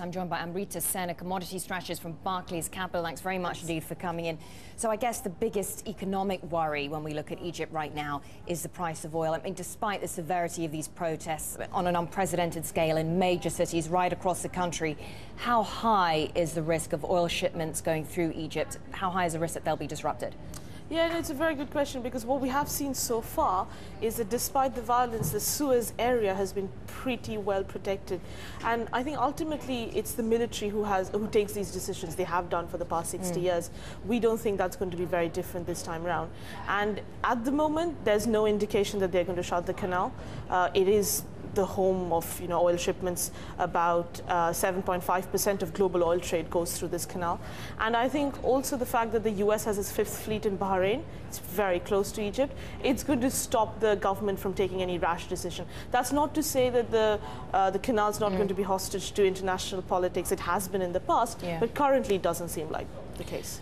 I'm joined by Amrita Sen, a commodity strategist from Barclays Capital. Thanks very much indeed for coming in. So I guess the biggest economic worry when we look at Egypt right now is the price of oil. I mean, despite the severity of these protests on an unprecedented scale in major cities right across the country, how high is the risk of oil shipments going through Egypt? How high is the risk that they'll be disrupted? Yeah, no, it's a very good question, because what we have seen so far is that despite the violence, the Suez area has been pretty well protected. And I think ultimately it's the military who takes these decisions. They have done for the past 60 years. We don't think that's going to be very different this time around. And at the moment, there's no indication that they're going to shut the canal. It is the home of oil shipments. About 7.5% of global oil trade goes through this canal. And I think also the fact that the US has its 5th fleet in Bahrain, it's very close to Egypt, it's going to stop the government from taking any rash decision. That's not to say that the canal's not going to be hostage to international politics. It has been in the past, but currently it doesn't seem like the case.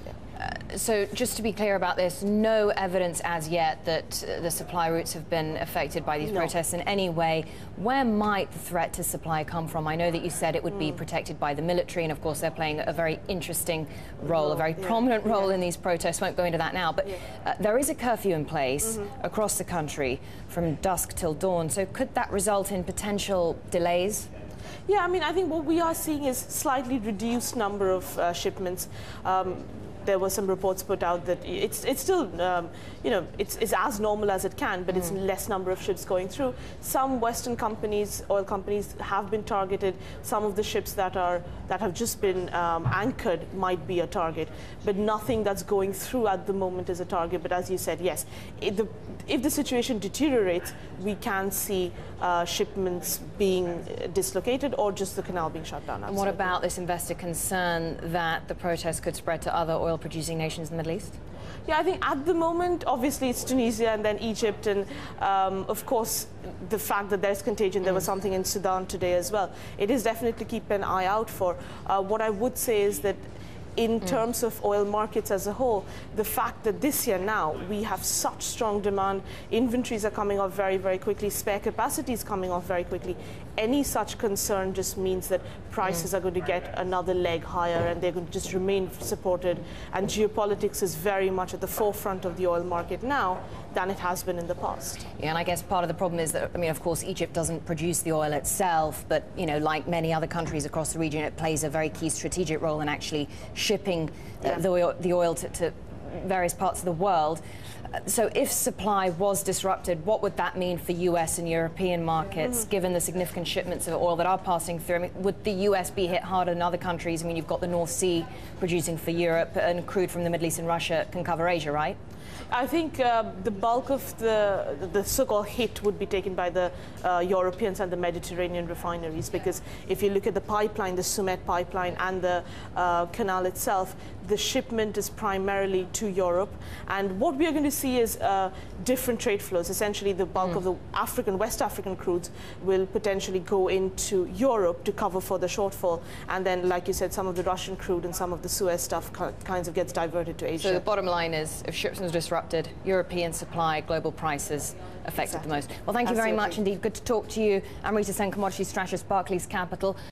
So just to be clear about this, no evidence as yet that the supply routes have been affected by these protests in any way. Where might the threat to supply come from? I know that you said it would be protected by the military, and of course they're playing a very interesting role, a very prominent role in these protests. Won't go into that now, but there is a curfew in place across the country from dusk till dawn. So could that result in potential delays? Yeah, I mean, I think what we are seeing is slightly reduced number of shipments. There were some reports put out that it's still, it's as normal as it can, but it's less number of ships going through. Some Western companies, oil companies, have been targeted. Some of the ships that have just been anchored might be a target, but nothing that's going through at the moment is a target. But as you said, yes, if the situation deteriorates, we can see shipments being dislocated or just the canal being shut down. And what about this investor concern that the protests could spread to other oil producing nations in the Middle East? Yeah, I think at the moment, obviously, it's Tunisia and then Egypt, and of course, the fact that there's contagion. There was something in Sudan today as well. It is definitely keep an eye out for. What I would say is that in terms of oil markets as a whole, the fact that this year now we have such strong demand, inventories are coming off very, very quickly, spare capacity is coming off very quickly, any such concern just means that prices are going to get another leg higher and they're going to just remain supported. And geopolitics is very much at the forefront of the oil market now than it has been in the past. Yeah, and I guess part of the problem is that, I mean, of course, Egypt doesn't produce the oil itself, but, like many other countries across the region, it plays a very key strategic role in actually shipping the oil to various parts of the world. So if supply was disrupted, what would that mean for US and European markets, given the significant shipments of oil that are passing through? I mean, would the US be hit harder than other countries? I mean, you've got the North Sea producing for Europe, and crude from the Middle East and Russia can cover Asia, right? I think the bulk of the so-called hit would be taken by the Europeans and the Mediterranean refineries, because if you look at the pipeline, the Sumed pipeline and the canal itself, the shipment is primarily to Europe. And what we are going to see is different trade flows. Essentially, the bulk of the West African crudes will potentially go into Europe to cover for the shortfall. And then, like you said, some of the Russian crude and some of the Suez stuff kinds of gets diverted to Asia. So the bottom line is, if shipments disrupted, European supply, global prices affected the most. Well, thank you very much indeed. Good to talk to you. Amrita Sen, commodity strategist, Barclays Capital.